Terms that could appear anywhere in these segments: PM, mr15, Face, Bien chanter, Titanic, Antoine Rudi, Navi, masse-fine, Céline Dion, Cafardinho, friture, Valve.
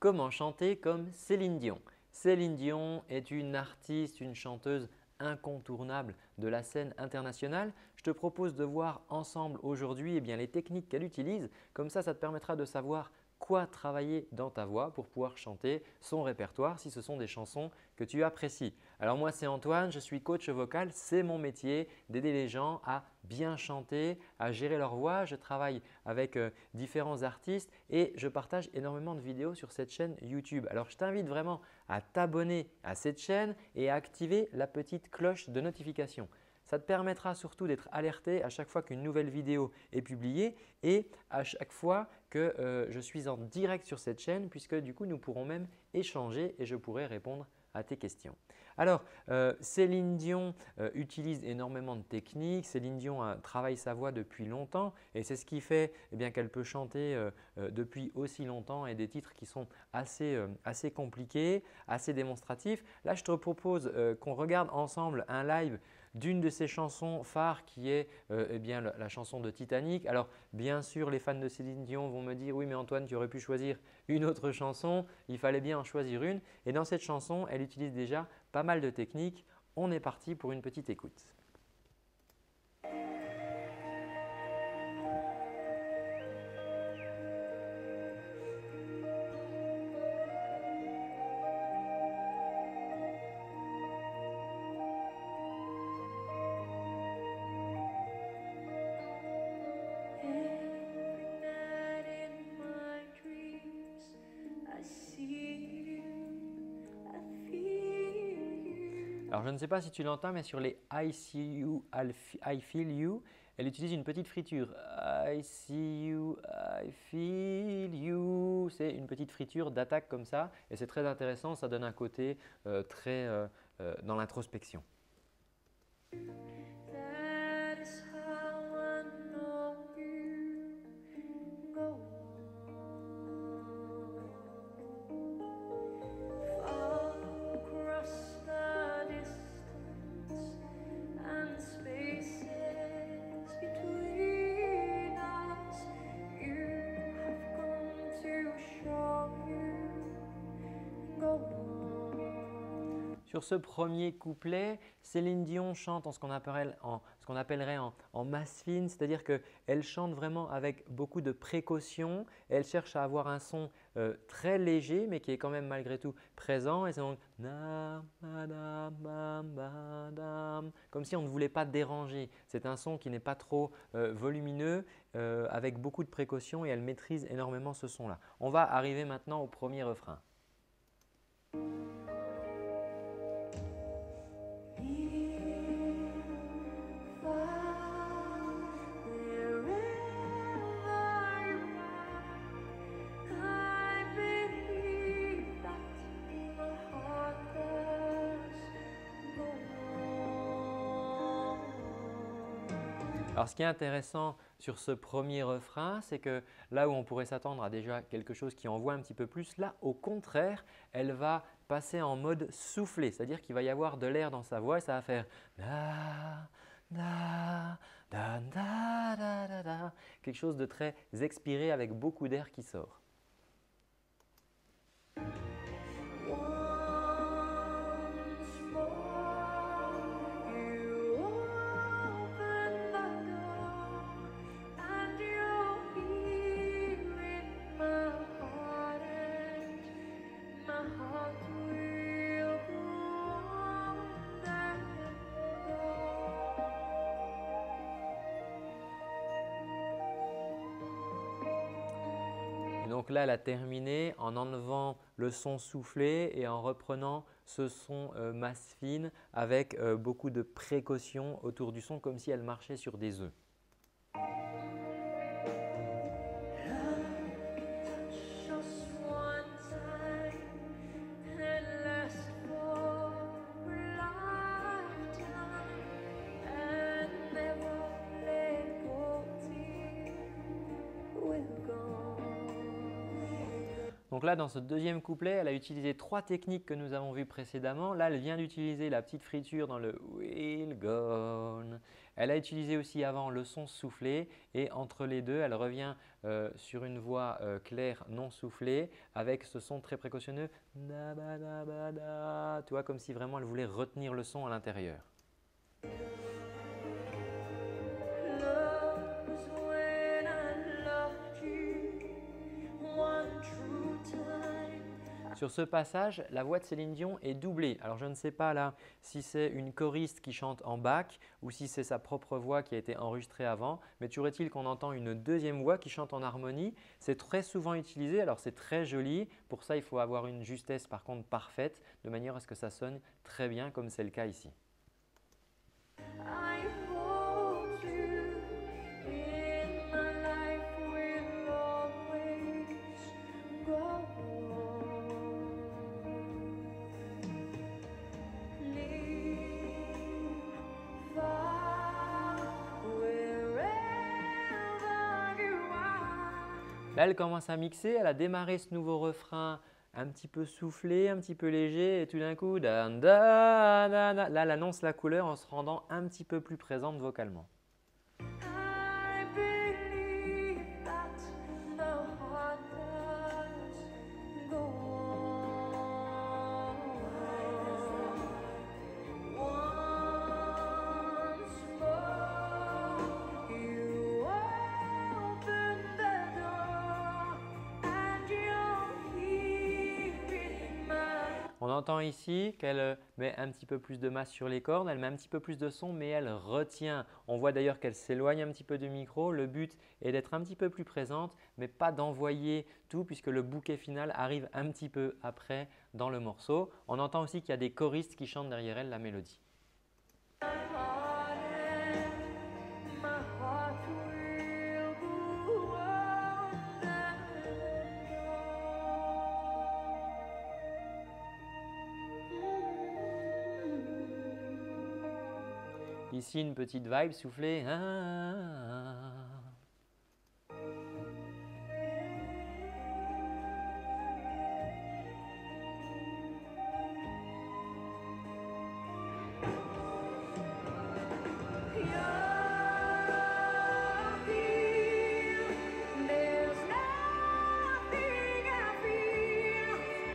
Comment chanter comme Céline Dion? Céline Dion est une artiste, une chanteuse incontournable de la scène internationale. Je te propose de voir ensemble aujourd'hui les techniques qu'elle utilise. Comme ça, ça te permettra de savoir quoi travailler dans ta voix pour pouvoir chanter son répertoire si ce sont des chansons que tu apprécies. Alors moi, c'est Antoine, je suis coach vocal. C'est mon métier d'aider les gens à bien chanter, à gérer leur voix. Je travaille avec différents artistes et je partage énormément de vidéos sur cette chaîne YouTube. Alors, je t'invite vraiment à t'abonner à cette chaîne et à activer la petite cloche de notification. Ça te permettra surtout d'être alerté à chaque fois qu'une nouvelle vidéo est publiée et à chaque fois que je suis en direct sur cette chaîne, puisque du coup, nous pourrons même échanger et je pourrai répondre à tes questions. Alors, Céline Dion utilise énormément de techniques. Céline Dion travaille sa voix depuis longtemps et c'est ce qui fait qu'elle peut chanter depuis aussi longtemps et des titres qui sont assez compliqués, assez démonstratifs. Là, je te propose qu'on regarde ensemble un live d'une de ses chansons phares qui est la chanson de Titanic. Alors bien sûr, les fans de Céline Dion vont me dire « Oui, mais Antoine, tu aurais pu choisir une autre chanson, il fallait bien en choisir une. » Et dans cette chanson, elle utilise déjà pas mal de techniques. On est parti pour une petite écoute. Alors, je ne sais pas si tu l'entends, mais sur les I see you, I feel you, elle utilise une petite friture. I see you, I feel you. C'est une petite friture d'attaque comme ça et c'est très intéressant. Ça donne un côté très dans l'introspection. Sur ce premier couplet, Céline Dion chante en ce qu'on appellerait en masse fine, c'est-à-dire qu'elle chante vraiment avec beaucoup de précaution. Elle cherche à avoir un son très léger mais qui est quand même malgré tout présent. Et c'est donc comme si on ne voulait pas déranger. C'est un son qui n'est pas trop volumineux avec beaucoup de précaution et elle maîtrise énormément ce son-là. On va arriver maintenant au premier refrain. Alors, ce qui est intéressant sur ce premier refrain, c'est que là où on pourrait s'attendre à déjà quelque chose qui envoie un petit peu plus, là au contraire, elle va passer en mode soufflé, c'est-à-dire qu'il va y avoir de l'air dans sa voix et ça va faire da, da, da, da, da, da, da, quelque chose de très expiré avec beaucoup d'air qui sort. Donc là, elle a terminé en enlevant le son soufflé et en reprenant ce son masse fine avec beaucoup de précaution autour du son comme si elle marchait sur des œufs. Donc là, dans ce deuxième couplet, elle a utilisé trois techniques que nous avons vues précédemment. Là, elle vient d'utiliser la petite friture dans le « will gone ». Elle a utilisé aussi avant le son soufflé et entre les deux, elle revient sur une voix claire non soufflée avec ce son très précautionneux, tu vois, comme si vraiment elle voulait retenir le son à l'intérieur. Sur ce passage, la voix de Céline Dion est doublée. Alors je ne sais pas là si c'est une choriste qui chante en bac ou si c'est sa propre voix qui a été enregistrée avant, mais toujours est-il qu'on entend une deuxième voix qui chante en harmonie. C'est très souvent utilisé, alors c'est très joli. Pour ça, il faut avoir une justesse par contre parfaite, de manière à ce que ça sonne très bien comme c'est le cas ici. Là, elle commence à mixer, elle a démarré ce nouveau refrain un petit peu soufflé, un petit peu léger et tout d'un coup, dan, dan, dan, dan, là, elle annonce la couleur en se rendant un petit peu plus présente vocalement. On entend ici qu'elle met un petit peu plus de masse sur les cordes, elle met un petit peu plus de son, mais elle retient. On voit d'ailleurs qu'elle s'éloigne un petit peu du micro. Le but est d'être un petit peu plus présente, mais pas d'envoyer tout puisque le bouquet final arrive un petit peu après dans le morceau. On entend aussi qu'il y a des choristes qui chantent derrière elle la mélodie. Ici, une petite vibe soufflée.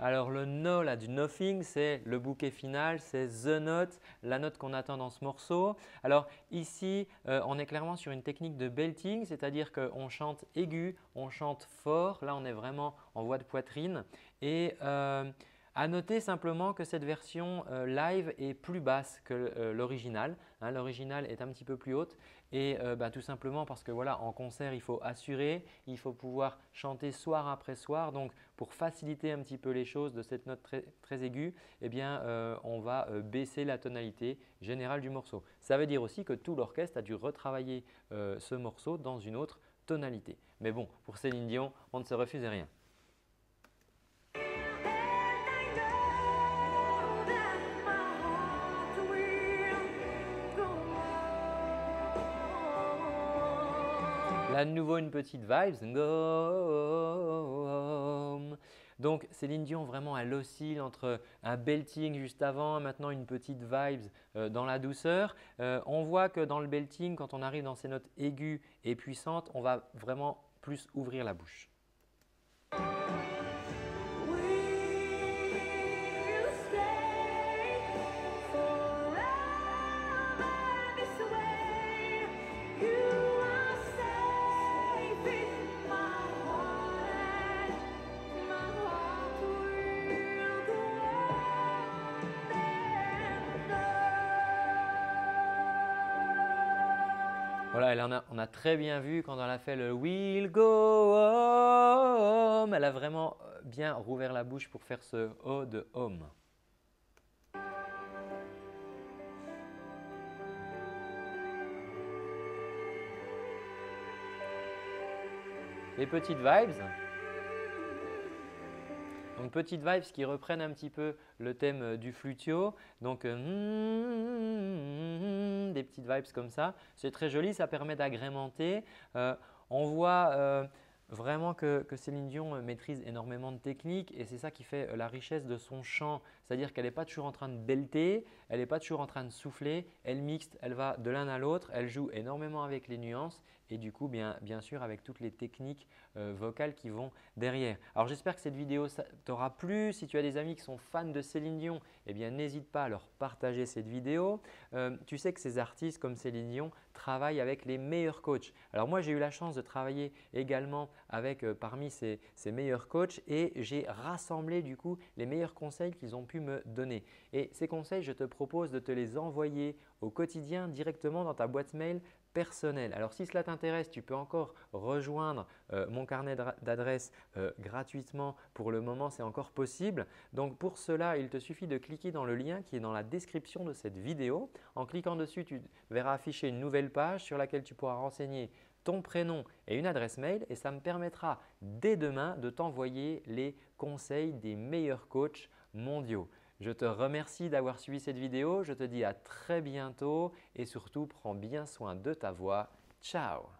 Alors le no là, du nothing, c'est le bouquet final, c'est the note, la note qu'on attend dans ce morceau. Alors ici, on est clairement sur une technique de belting, c'est-à-dire qu'on chante aigu, on chante fort. Là, on est vraiment en voix de poitrine. Et à noter simplement que cette version live est plus basse que l'original. Hein, l'original est un petit peu plus haute. Et tout simplement parce que voilà, en concert, il faut assurer, il faut pouvoir chanter soir après soir. Donc, pour faciliter un petit peu les choses de cette note très, très aiguë, eh bien, on va baisser la tonalité générale du morceau. Ça veut dire aussi que tout l'orchestre a dû retravailler ce morceau dans une autre tonalité. Mais bon, pour Céline Dion, on ne se refusait rien. À nouveau une petite vibe, go home. Donc Céline Dion vraiment elle oscille entre un belting juste avant, maintenant une petite vibe dans la douceur. On voit que dans le belting, quand on arrive dans ces notes aiguës et puissantes, on va vraiment plus ouvrir la bouche. Voilà, on a très bien vu quand elle a fait le « We'll go home », elle a vraiment bien rouvert la bouche pour faire ce « O » de « home ». Les petites vibes. Donc, petites vibes qui reprennent un petit peu le thème du flutio. Donc, des petites vibes comme ça. C'est très joli, ça permet d'agrémenter. On voit vraiment que Céline Dion maîtrise énormément de techniques et c'est ça qui fait la richesse de son chant. C'est-à-dire qu'elle n'est pas toujours en train de belter, elle n'est pas toujours en train de souffler. Elle mixte, elle va de l'un à l'autre, elle joue énormément avec les nuances et du coup bien sûr avec toutes les techniques vocales qui vont derrière. Alors j'espère que cette vidéo t'aura plu. Si tu as des amis qui sont fans de Céline Dion, eh bien n'hésite pas à leur partager cette vidéo. Tu sais que ces artistes comme Céline Dion travaillent avec les meilleurs coachs. Alors moi j'ai eu la chance de travailler également avec parmi ces meilleurs coachs et j'ai rassemblé du coup les meilleurs conseils qu'ils ont pu me donner. Et ces conseils, je te propose de te les envoyer au quotidien directement dans ta boîte mail personnelle. Alors si cela t'intéresse, tu peux encore rejoindre mon carnet d'adresses gratuitement. Pour le moment, c'est encore possible. Donc pour cela, il te suffit de cliquer dans le lien qui est dans la description de cette vidéo. En cliquant dessus, tu verras afficher une nouvelle page sur laquelle tu pourras renseigner ton prénom et une adresse mail et ça me permettra dès demain de t'envoyer les conseils des meilleurs coachs mondiaux. Je te remercie d'avoir suivi cette vidéo, je te dis à très bientôt et surtout prends bien soin de ta voix. Ciao!